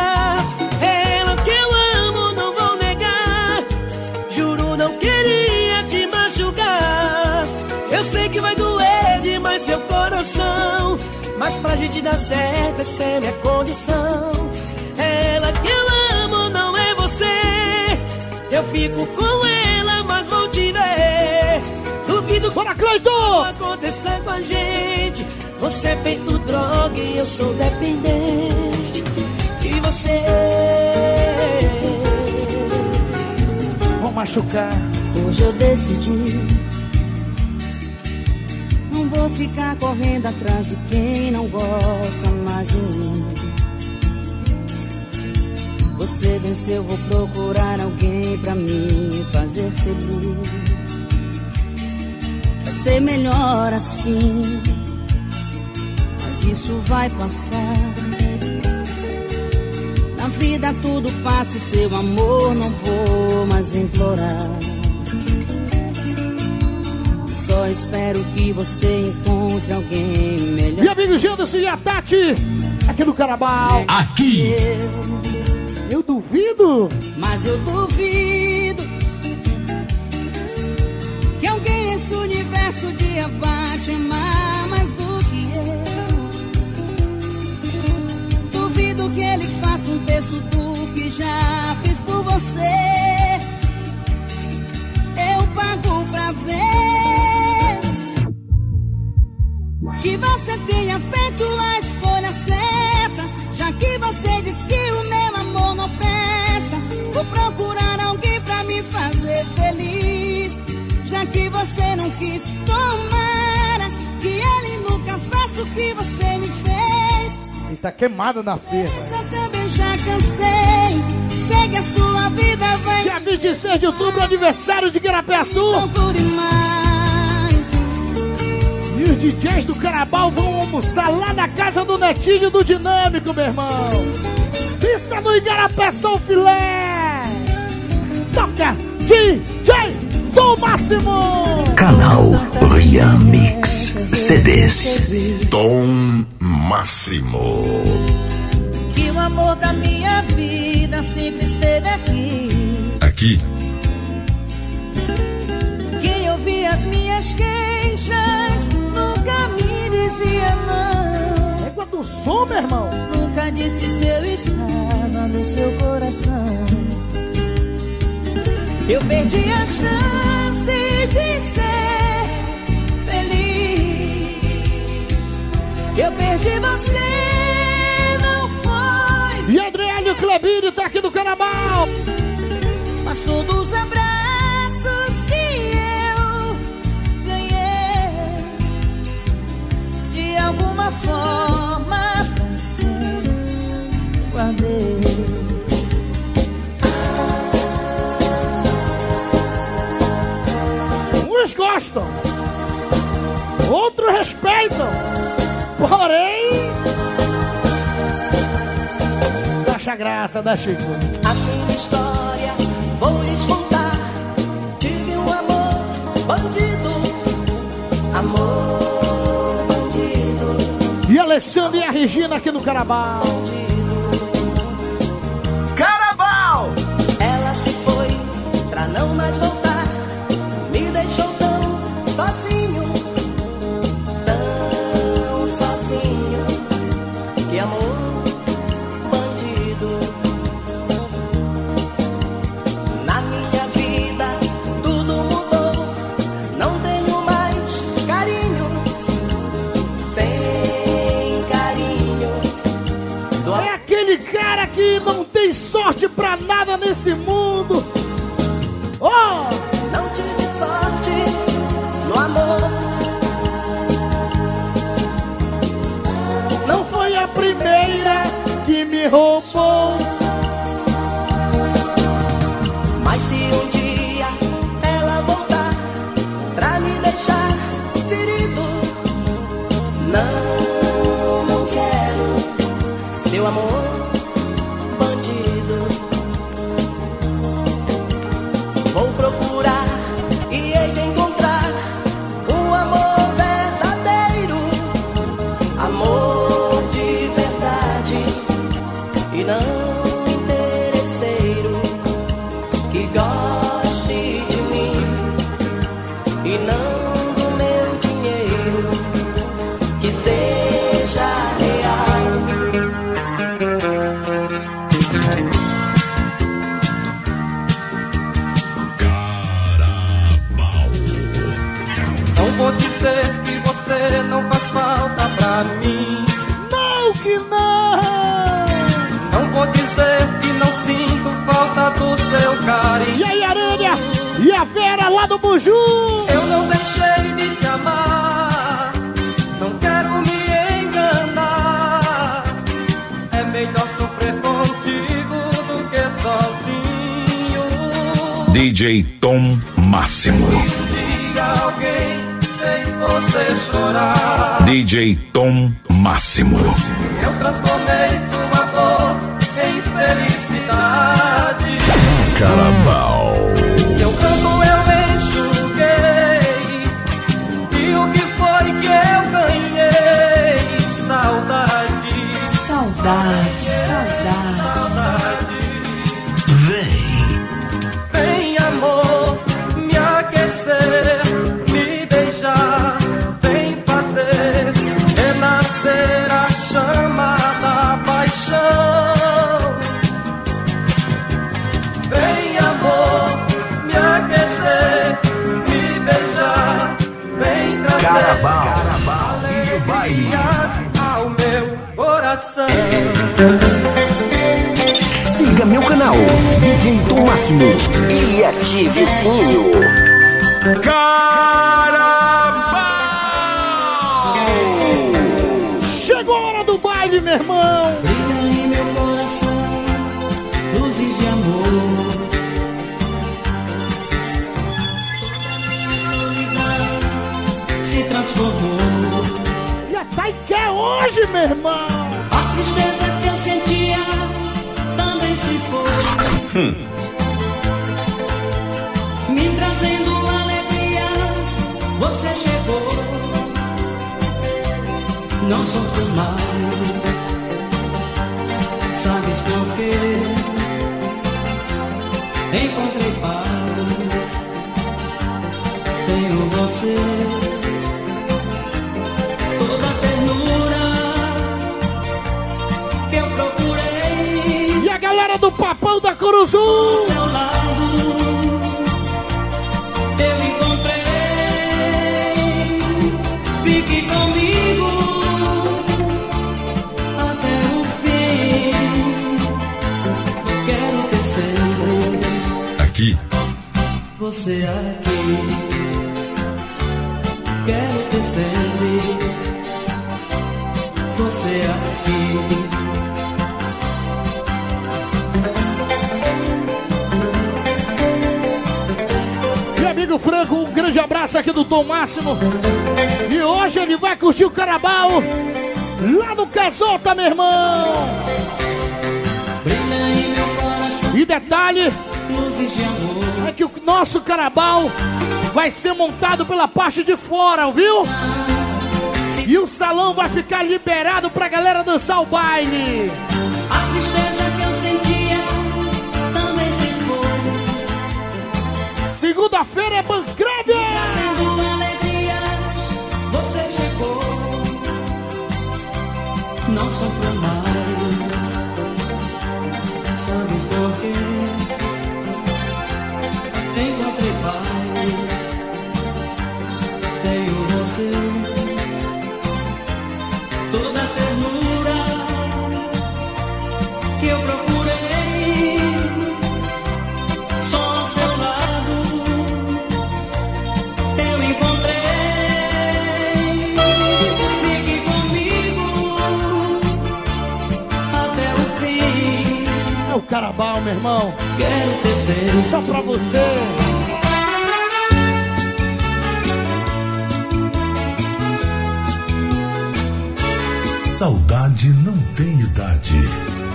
ela que eu amo, não vou negar. Juro, não queria te machucar. Eu sei que vai doer demais seu coração, mas pra gente dar certo, essa é minha condição. Ela que eu amo, não é você. Eu fico com ela, mas vou te ver. Duvido. Bora, Cleiton! Acontecer com a gente. Você é feito droga e eu sou dependente de você. Vou machucar. Hoje eu decidi, não vou ficar correndo atrás de quem não gosta mais de mim. Você venceu, vou procurar alguém pra me fazer feliz. Vai ser melhor assim, mas isso vai passar. Na vida tudo passa, o seu amor não vou mais implorar. Só espero que você encontre alguém melhor. Meu amigo Janderson e a Tati, aqui no Carabao. Aqui! Eu Eu duvido, mas eu duvido que alguém nesse universo dia vá te amar mais do que eu. Duvido que ele faça um terço do que já fiz por você. Eu pago pra ver que você tenha feito a escolha certa, já que você diz que o meu amor não presta. Vou procurar alguém pra me fazer feliz, já que você não quis. Tomara que ele nunca faça o que você me fez. Ele tá queimado na feira. Essa também já cansei. Segue a sua vida, vai. Dia vinte e seis de outubro, aniversário de Guarapé Sul. Procure mais. E os D Js do Carabao vão almoçar lá na casa do Netinho do Dinâmico, meu irmão. Pisa no Igarapé São Filé. Toca D J Tom Máximo. Canal Ryan Mix C Ds Tom Máximo. Que o amor da minha vida sempre esteve aqui. Aqui. Quem ouvia as minhas queixas nunca me dizia não. É quanto som, meu irmão. Nunca disse se eu estava no seu coração. Eu perdi a chance de ser feliz. Eu perdi você, não foi. E Adriano Clebírio tá aqui do Carabao. Mas todos os abraços que eu ganhei, de alguma forma pensei, guardei. Uns gostam, outros respeitam, porém acha graça da Chico. A minha história vou lhes contar. Tive um amor bandido, amor bandido. E Alexandre e a Regina aqui no Carabao. Carabao! Ela se foi pra não mais voltar. Sorte pra nada nesse mundo. Oh! Não tive sorte no amor. Não foi a primeira que me roubou. Mas se um dia ela voltar pra me deixar ferido, não, não quero seu amor. E aí, Aranha? E a Vera lá do Buju? Eu não deixei de te amar, não quero me enganar. É melhor sofrer contigo do que sozinho. D J Tom Máximo. Diga alguém fez você chorar. D J Tom Máximo. Eu transformei sua dor em felicidade. Carabao. Se eu canto, eu enxuguei. E o que foi que eu ganhei? Saudade. Saudade, saudade. Saudade. Vem. Vem, amor, me aquecer, me beijar. Vem fazer renascer a chama da paixão. Carabao, Carabao e o baile ao meu coração. Siga meu canal D J Tom Máximo e ative o sininho. Carabao! Chegou a hora do baile, meu irmão. Brilha em meu coração luzes de amor. Transformou. hoje, meu irmão. A tristeza que eu sentia também se foi, hum. me trazendo alegrias. Você chegou, não sofro mais. Sabes por quê? Encontrei paz. Tenho você, toda a ternura que eu procurei. E a galera do Papão da Curuzu, ao seu lado eu encontrei. Fique comigo até o fim. Quero ter sempre aqui, você aqui. Quero ter sempre você aqui. Meu amigo Franco, um grande abraço aqui do Tom Máximo. E hoje ele vai curtir o Carabao lá no Casota, meu irmão. E detalhe é que o nosso Carabao vai ser montado pela parte de fora, ouviu? E o salão vai ficar liberado pra galera dançar o baile. A tristeza que eu sentia também se foi. Segunda-feira é Bancredia! Trazendo alegrias, você chegou. Não sofro mais. Sabes por quê? Encontrei paz. Toda a ternura que eu procurei, só ao seu lado eu encontrei. Fique comigo até o fim. É o Carabao, meu irmão. Quero tecer só pra você. Saudade não tem idade.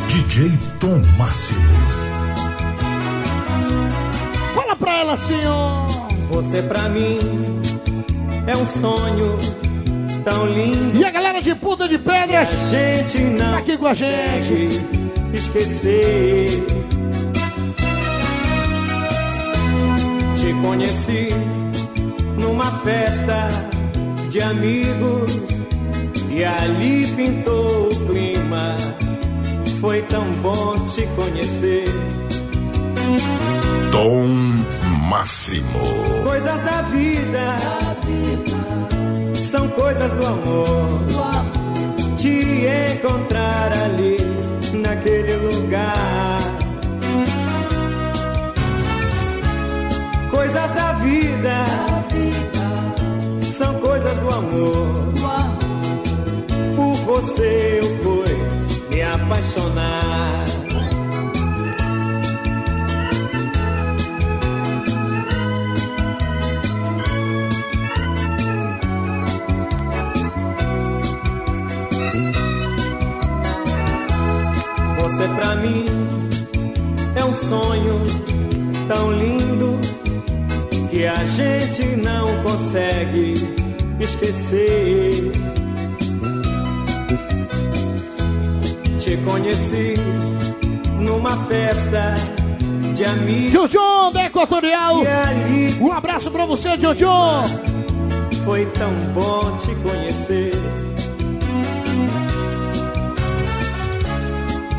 D J Tom Máximo. Fala pra ela, senhor. Você pra mim é um sonho tão lindo. E a galera de Puta de Pedras, a gente não tá aqui com a gente. Esquecer. Te conheci numa festa de amigos. E ali pintou o clima, foi tão bom te conhecer. Tom Máximo. Coisas da vida, da vida. São coisas do amor. do amor. Te encontrar ali, naquele lugar. Coisas da vida, da vida. São coisas do amor. Do amor. Você eu fui me apaixonar. Você pra mim é um sonho tão lindo que a gente não consegue esquecer. Te conheci numa festa de amigos. Jujun da Equatorial, um abraço pra você, Jujun. Foi tão bom te conhecer.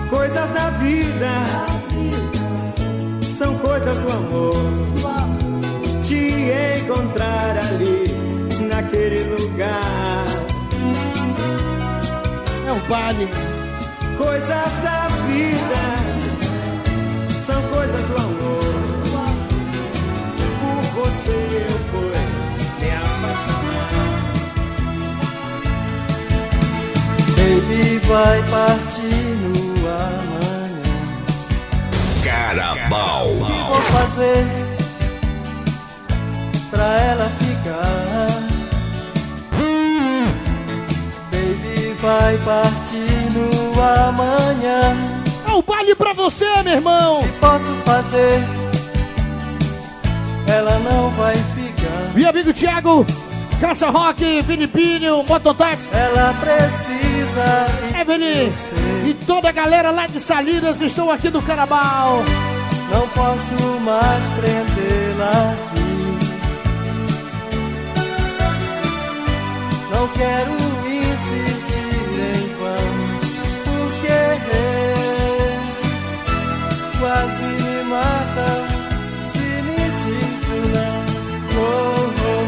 Coisas da vida, da vida. São coisas do amor. Uau. Te encontrar ali, naquele lugar. É um baile. Coisas da vida, são coisas do amor. Por você eu fui me apaixonar. Baby vai partir no amanhã. Carabao. O que vou fazer pra ela ficar? Baby vai vai partir no amanhã. É o baile pra você, meu irmão. O que posso fazer? Ela não vai ficar. Meu amigo Thiago, Caça Rock, Vini Pinho, Mototáxi. Ela precisa. Evelyn e toda a galera lá de Salinas, estão aqui do Carabao. Não posso mais prendê-la aqui. Não quero insistir em vão, porque quase me mata se me diz o não. Oh, oh.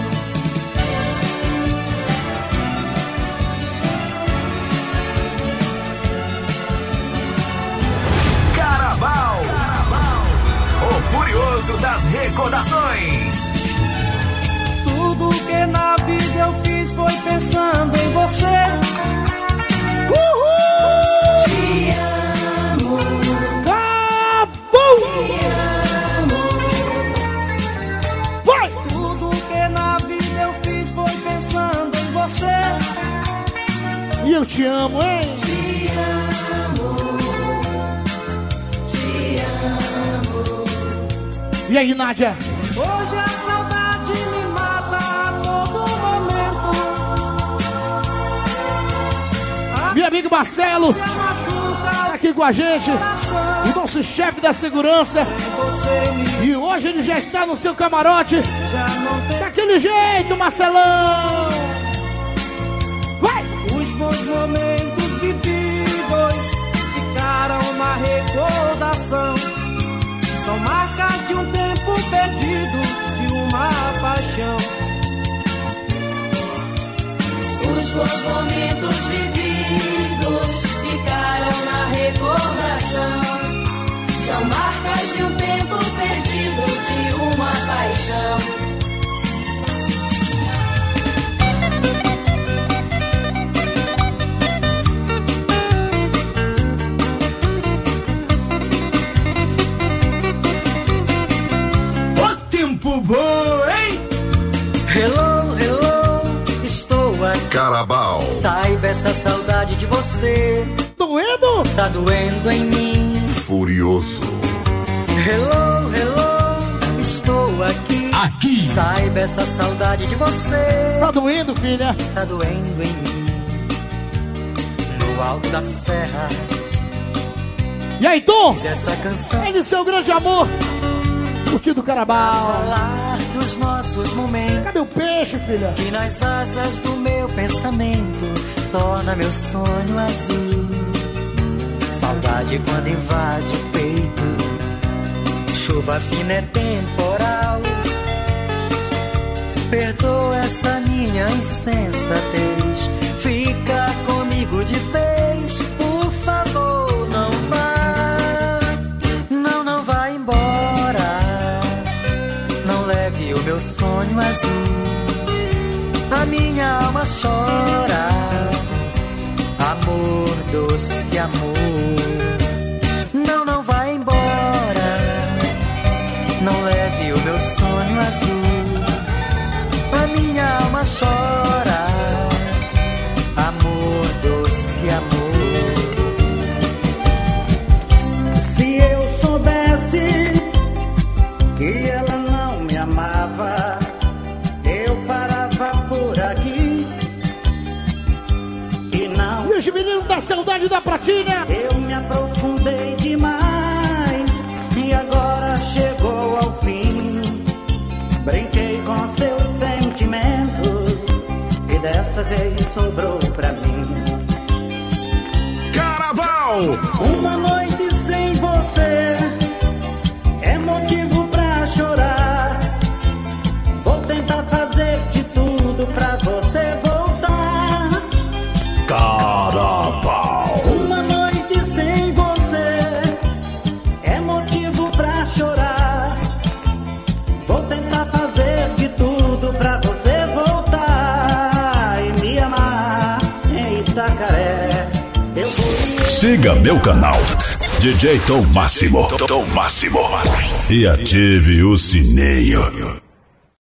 Carabao, Carabao, o furioso das recordações. Tudo que na vida eu fiz foi pensando em você. Uhul! Te amo. Acabou! Te amo. Vai! Tudo que na vida eu fiz foi pensando em você. E eu te amo, hein? Te amo. Te amo. E aí, Nádia? Hoje a saudade me mata. Meu amigo Marcelo, tá aqui com a gente, o nosso chefe da segurança. E hoje ele já está no seu camarote. Daquele jeito, Marcelão! Vai! Os bons momentos vividos ficaram na recordação. São marcas de um tempo perdido, de uma paixão. Os bons momentos vividos ficaram na recordação. São marcas de um tempo perdido, de uma paixão. O tempo bom, hein? Hello. Carabao. Saiba essa saudade de você. Doendo? Tá doendo em mim. Furioso. Hello, hello, estou aqui. Aqui. Saiba essa saudade de você. Tá doendo, filha? Tá doendo em mim. No alto da serra. E aí, Tom? Fiz essa canção. Ele, seu grande amor. Curtindo o Carabao. Dos nossos momentos. Cadê o peixe, filha? Que nas asas do meu pensamento torna meu sonho azul. Saudade quando invade o peito. Chuva fina é temporal. Perdoa essa minha insensatez. Fica comigo de vez, por favor, não vá. Não, não vá embora. O meu sonho azul, a minha alma chora, amor, doce amor. Não, não vai embora, não leve o meu sonho azul, a minha alma chora, amor, doce amor. Se eu soubesse que ela eu parava por aqui e não. Meus meninos da saudade da pratinha. Eu me aprofundei demais e agora chegou ao fim. Brinquei com seu sentimento e dessa vez sobrou pra mim. Carabao! Uma noite sem você é motivo pra chorar. Siga meu canal, D J Tom Máximo, Tom Máximo, e ative o sininho.